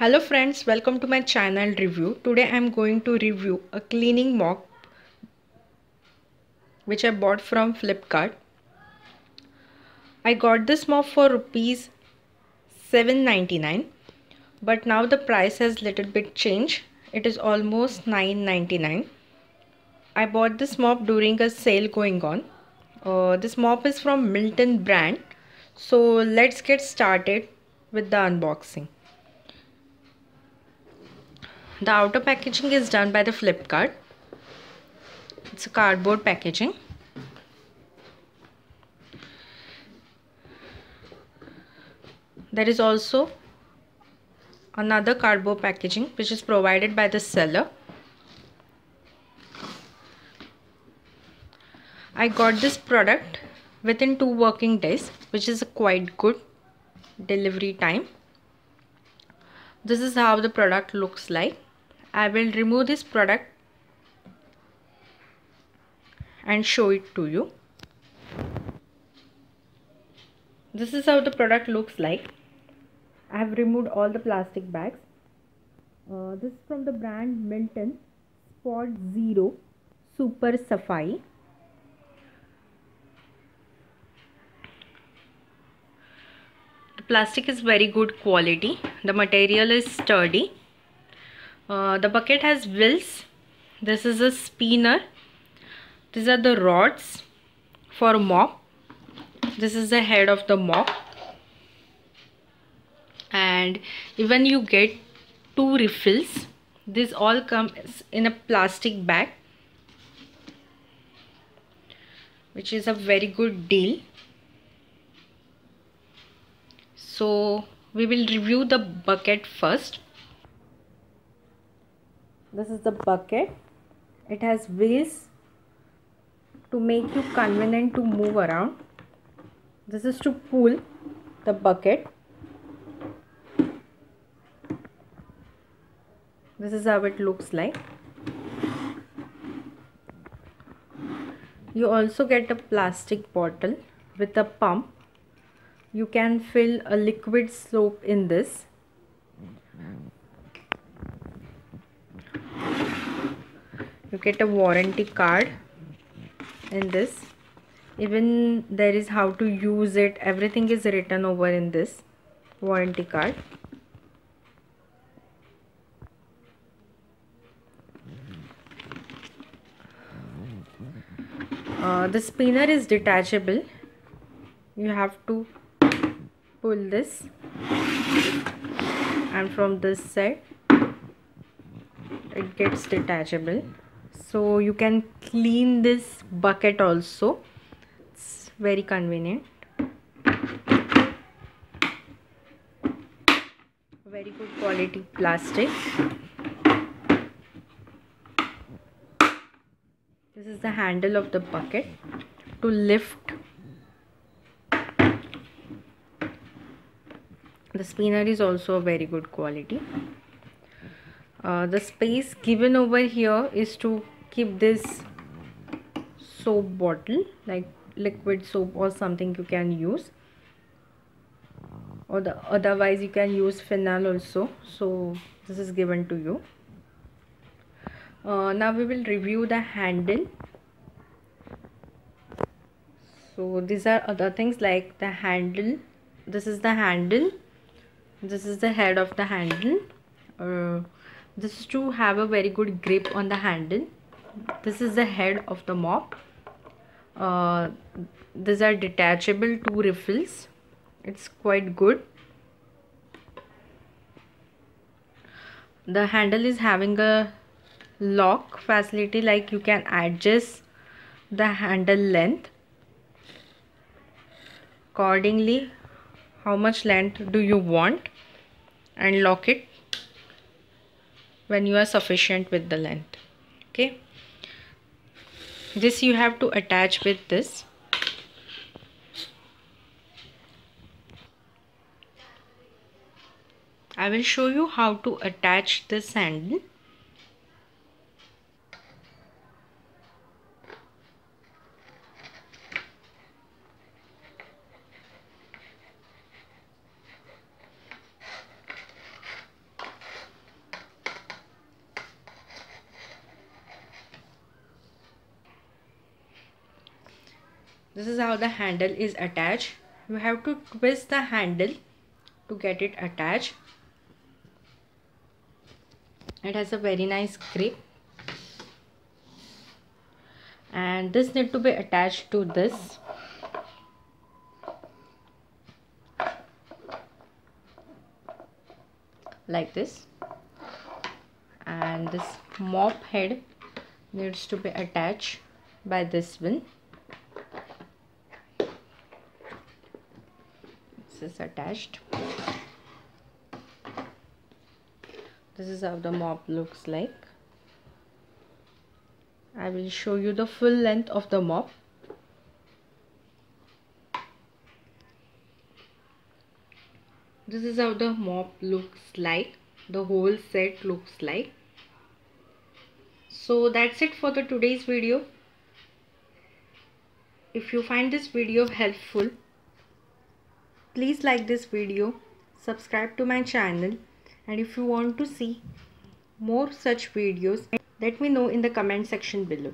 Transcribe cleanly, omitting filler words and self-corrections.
Hello friends, welcome to my channel review. Today I am going to review a cleaning mop which I bought from Flipkart. I got this mop for rupees 7.99, but now the price has little bit changed. It is almost 9.99. I bought this mop during a sale going on. This mop is from Milton brand. So let's get started with the unboxing. The outer packaging is done by the Flipkart. It's a cardboard packaging. There is also another cardboard packaging which is provided by the seller. I got this product within 2 working days, which is a quite good delivery time. This is how the product looks like. I will remove this product and show it to you. This is how the product looks like. I have removed all the plastic bags. This is from the brand Milton Spot Zero Super Safai. The plastic is very good quality. The material is sturdy. The bucket has wheels. This is a spinner. These are the rods for mop. This is the head of the mop. And even you get 2 refills. This all comes in a plastic bag, which is a very good deal. So we will review the bucket first. This is the bucket. It has wheels to make you convenient to move around. This is to pull the bucket. This is how it looks like. You also get a plastic bottle with a pump. You can fill a liquid soap in this. You get a warranty card in this. Even there is how to use it. Everything is written over in this warranty card. The spinner is detachable. You have to pull this, and from this side it gets detachable. So you can clean this bucket also. It's very convenient. Very good quality plastic. This is the handle of the bucket to lift. The spinner is also a very good quality. The space given over here is to keep this soap bottle, like liquid soap or something you can use, or otherwise you can use phenyl also. So this is given to you. Now we will review the handle. So these are other things like the handle. This is the handle. This is the head of the handle. This is to have a very good grip on the handle. This is the head of the mop. These are detachable 2 refills. It's quite good. The handle is having a lock facility, like you can adjust the handle length accordingly. How much length do you want, and lock it when you are sufficient with the length. Okay, this you have to attach with this. I will show you how to attach this handle. This is how the handle is attached. You have to twist the handle to get it attached. It has a very nice grip. And this needs to be attached to this. Like this. And this mop head needs to be attached by this one. This is attached. This is how the mop looks like. I will show you the full length of the mop. This is how the mop looks like. The whole set looks like. So that's it for the today's video. If you find this video helpful, please like this video, subscribe to my channel, and if you want to see more such videos, let me know in the comment section below.